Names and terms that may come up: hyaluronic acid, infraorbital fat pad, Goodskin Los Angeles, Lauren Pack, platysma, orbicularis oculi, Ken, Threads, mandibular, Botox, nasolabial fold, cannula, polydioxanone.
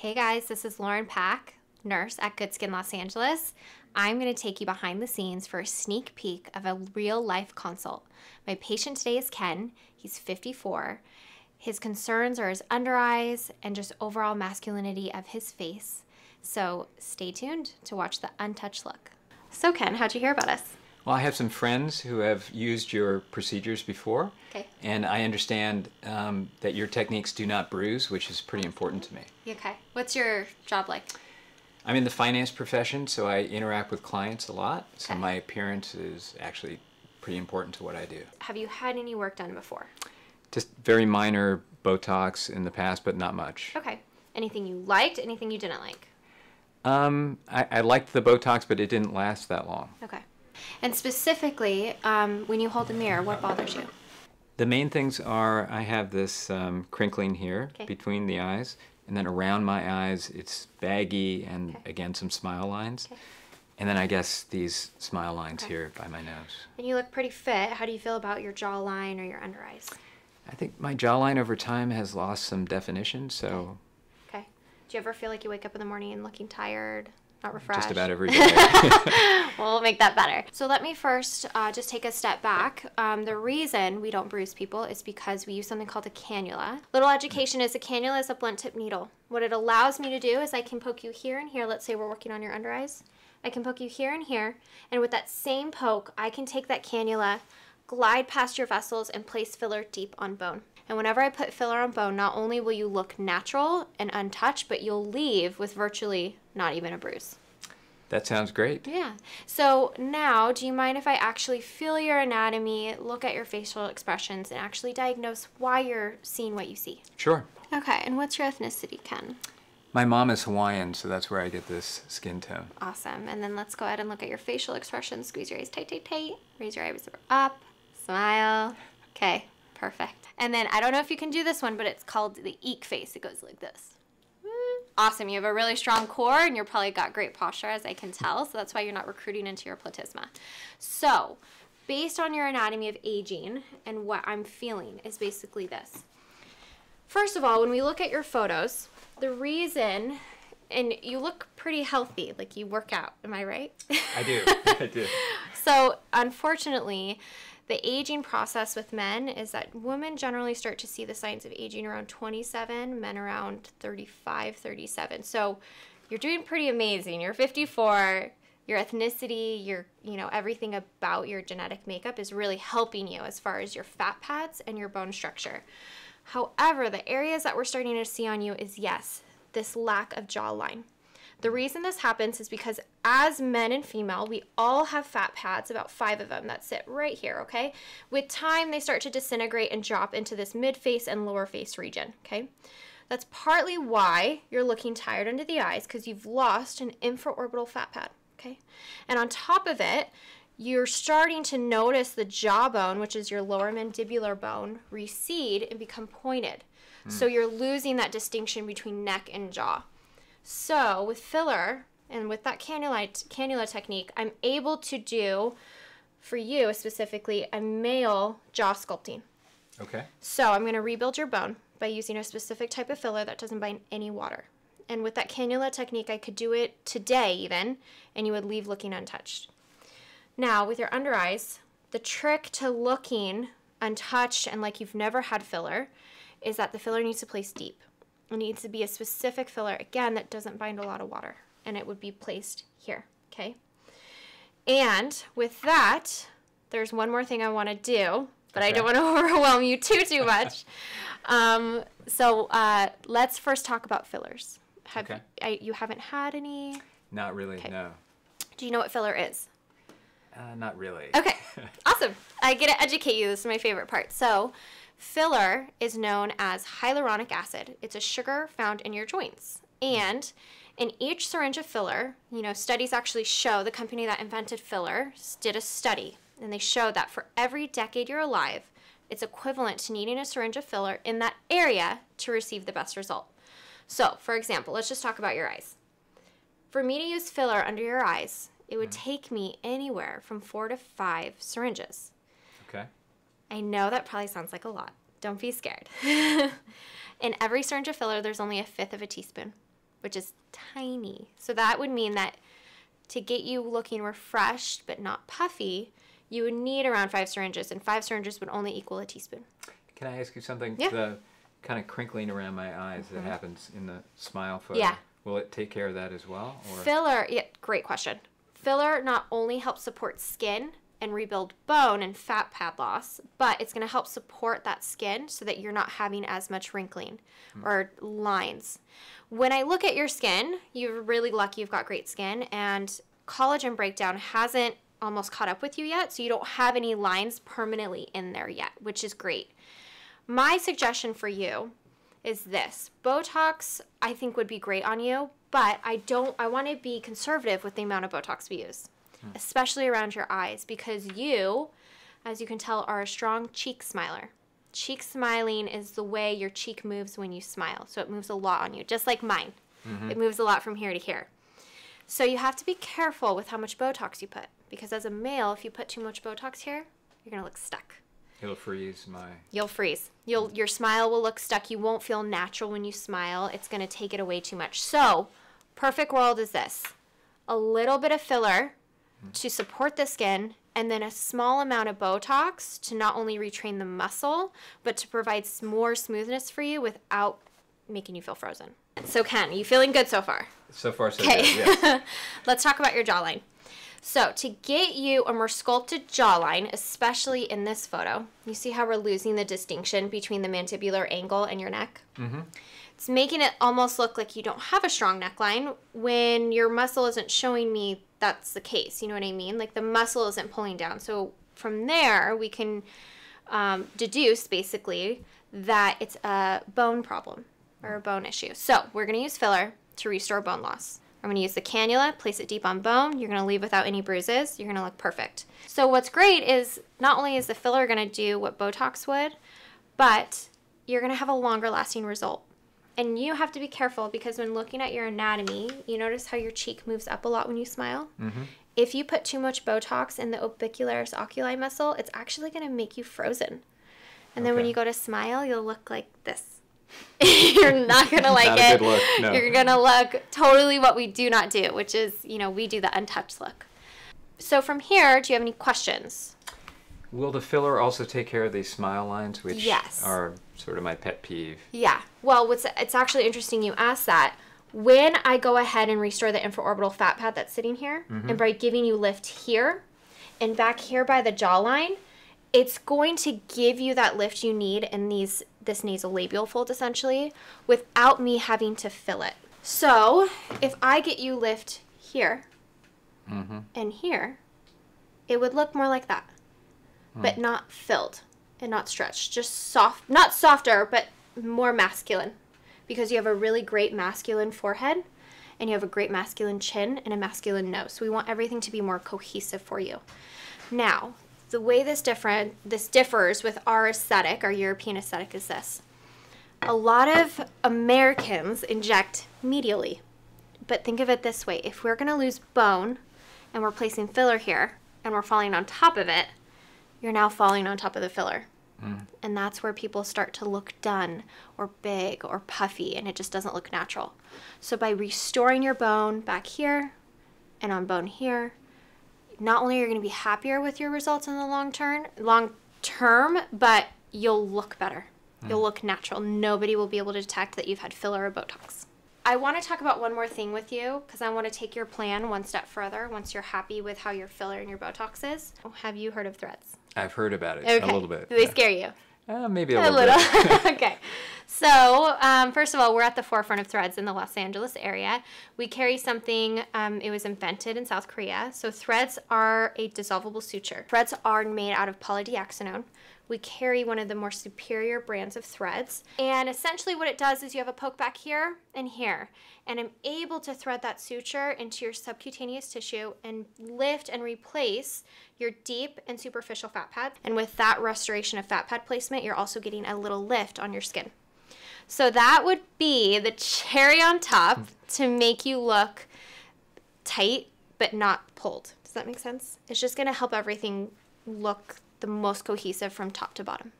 Hey guys, this is Lauren Pack, nurse at Goodskin Los Angeles. I'm going to take you behind the scenes for a sneak peek of a real life consult. My patient today is Ken. He's 54. His concerns are his under eyes and just overall masculinity of his face. So stay tuned to watch the untouched look. So Ken, how'd you hear about us? Well, I have some friends who have used your procedures before, okay, and I understand that your techniques do not bruise, which is pretty important to me. Okay. What's your job like? I'm in the finance profession, so I interact with clients a lot, so okay, my appearance is actually pretty important to what I do. Have you had any work done before? Just very minor Botox in the past, but not much. Okay. Anything you liked, anything you didn't like? I liked the Botox, but it didn't last that long. Okay. And specifically, when you hold the mirror, what bothers you? The main things are I have this crinkling here, okay, between the eyes, and then around my eyes it's baggy and, okay, again, some smile lines. Okay. And then I guess these smile lines, okay, here by my nose. And you look pretty fit. How do you feel about your jawline or your under eyes? I think my jawline over time has lost some definition, so... Okay. Do you ever feel like you wake up in the morning and looking tired? Not refreshed. Just about every day. We'll make that better. So let me first just take a step back. The reason we don't bruise people is because we use something called a cannula. Little education is a cannula is a blunt tip needle. What it allows me to do is I can poke you here and here. Let's say we're working on your under eyes. I can poke you here and here. And with that same poke, I can take that cannula, glide past your vessels, and place filler deep on bone. And whenever I put filler on bone, not only will you look natural and untouched, but you'll leave with virtually not even a bruise. That sounds great. Yeah. So now, do you mind if I actually feel your anatomy, look at your facial expressions, and actually diagnose why you're seeing what you see? Sure. Okay. And what's your ethnicity, Ken? My mom is Hawaiian, so that's where I get this skin tone. Awesome. And then let's go ahead and look at your facial expressions. Squeeze your eyes tight, tight, tight. Raise your eyebrows up. Smile. Okay. Perfect. And then I don't know if you can do this one, but it's called the eek face. It goes like this. Awesome. You have a really strong core and you're probably got great posture, as I can tell. So that's why you're not recruiting into your platysma. So based on your anatomy of aging and what I'm feeling is basically this. First of all, when we look at your photos, the reason, and you look pretty healthy, like you work out. Am I right? I do. I do. So unfortunately, the aging process with men is that women generally start to see the signs of aging around 27, men around 35, 37. So you're doing pretty amazing. You're 54, your ethnicity, your, you know, everything about your genetic makeup is really helping you as far as your fat pads and your bone structure. However, the areas that we're starting to see on you is, yes, this lack of jawline. The reason this happens is because as men and female, we all have fat pads, about 5 of them that sit right here, okay? With time, they start to disintegrate and drop into this mid-face and lower face region, okay? That's partly why you're looking tired under the eyes, because you've lost an infraorbital fat pad, okay? And on top of it, you're starting to notice the jawbone, which is your lower mandibular bone, recede and become pointed. So you're losing that distinction between neck and jaw. So with filler and with that cannula technique, I'm able to do, for you specifically, a male jaw sculpting. Okay. So I'm going to rebuild your bone by using a specific type of filler that doesn't bind any water. And with that cannula technique, I could do it today even, and you would leave looking untouched. Now with your under eyes, the trick to looking untouched and like you've never had filler is that the filler needs to place deep. It needs to be a specific filler, again, that doesn't bind a lot of water, and it would be placed here, okay? And with that, there's one more thing I want to do, but okay, I don't want to overwhelm you too much. Let's first talk about fillers. You haven't had any? Not really, okay. No. Do you know what filler is? Not really. Okay, awesome. I get to educate you. This is my favorite part. So filler is known as hyaluronic acid. It's a sugar found in your joints. And in each syringe of filler, you know, studies actually show, the company that invented filler did a study, and they showed that for every decade you're alive, it's equivalent to needing a syringe of filler in that area to receive the best result. So, for example, let's just talk about your eyes. For me to use filler under your eyes, it would take me anywhere from 4 to 5 syringes. Okay. I know that probably sounds like a lot. Don't be scared. In every syringe of filler, there's only a 1/5 of a teaspoon. which is tiny. So that would mean that to get you looking refreshed but not puffy, you would need around 5 syringes, and 5 syringes would only equal a teaspoon. Can I ask you something? Yeah. The kind of crinkling around my eyes that happens in the smile photo, yeah, will it take care of that as well? Or? Filler, yeah, great question. Filler not only helps support skin and rebuild bone and fat pad loss, but it's going to help support that skin so that you're not having as much wrinkling or lines. When I look at your skin, you're really lucky, you've got great skin, and collagen breakdown hasn't almost caught up with you yet, so you don't have any lines permanently in there yet, which is great. My suggestion for you is this. Botox, I think, would be great on you, but I want to be conservative with the amount of Botox we use, especially around your eyes, because you, as you can tell, are a strong cheek smiler. Cheek smiling is the way your cheek moves when you smile, so it moves a lot on you, just like mine. It moves a lot from here to here. So you have to be careful with how much Botox you put, because as a male, if you put too much Botox here, you're going to look stuck. It'll freeze my... You'll freeze. Your smile will look stuck. You won't feel natural when you smile. It's going to take it away too much. So, perfect world is this. A little bit of filler to support the skin, and then a small amount of Botox to not only retrain the muscle, but to provide more smoothness for you without making you feel frozen. So Ken, you feeling good so far? So far, so good, yes. Let's talk about your jawline. So to get you a more sculpted jawline, especially in this photo, you see how we're losing the distinction between the mandibular angle and your neck? It's making it almost look like you don't have a strong neckline when your muscle isn't showing me that's the case. You know what I mean? Like the muscle isn't pulling down. So from there, we can deduce basically that it's a bone problem or a bone issue. So we're going to use filler to restore bone loss. I'm going to use the cannula, place it deep on bone. You're going to leave without any bruises. You're going to look perfect. So what's great is not only is the filler going to do what Botox would, but you're going to have a longer lasting result. And you have to be careful because when looking at your anatomy, you notice how your cheek moves up a lot when you smile. If you put too much Botox in the orbicularis oculi muscle, it's actually going to make you frozen. And then when you go to smile, you'll look like this. You're not gonna like not it. A good look, no. You're gonna look totally what we do not do, which is, you know, we do the untouched look. So from here, do you have any questions? Will the filler also take care of these smile lines, which are sort of my pet peeve? Yeah. Well, it's actually interesting you asked that. When I go ahead and restore the infraorbital fat pad that's sitting here, and by giving you lift here and back here by the jawline, it's going to give you that lift you need in this nasolabial fold essentially without me having to fill it. So if I get you lift here and here, it would look more like that, but not filled and not stretched, just soft, not softer, but more masculine, because you have a really great masculine forehead and you have a great masculine chin and a masculine nose. So we want everything to be more cohesive for you. Now, the way this differs with our aesthetic, our European aesthetic, is this. A lot of Americans inject medially, but think of it this way. If we're going to lose bone and we're placing filler here and we're falling on top of it, you're now falling on top of the filler. And that's where people start to look done or big or puffy, and it just doesn't look natural. So by restoring your bone back here and on bone here, not only are you going to be happier with your results in the long term, but you'll look better. You'll look natural. Nobody will be able to detect that you've had filler or Botox. I want to talk about one more thing with you because I want to take your plan one step further once you're happy with how your filler and your Botox is. Have you heard of Threads? I've heard about it a little bit. Do they scare you? Maybe a little bit. Okay. So, first of all, we're at the forefront of Threads in the Los Angeles area. We carry something, it was invented in South Korea. So Threads are a dissolvable suture. Threads are made out of polydioxanone. We carry one of the more superior brands of Threads. And essentially what it does is you have a poke back here and here. And I'm able to thread that suture into your subcutaneous tissue and lift and replace your deep and superficial fat pad. And with that restoration of fat pad placement, you're also getting a little lift on your skin. So that would be the cherry on top to make you look tight but not pulled. Does that make sense? It's just going to help everything look the most cohesive from top to bottom.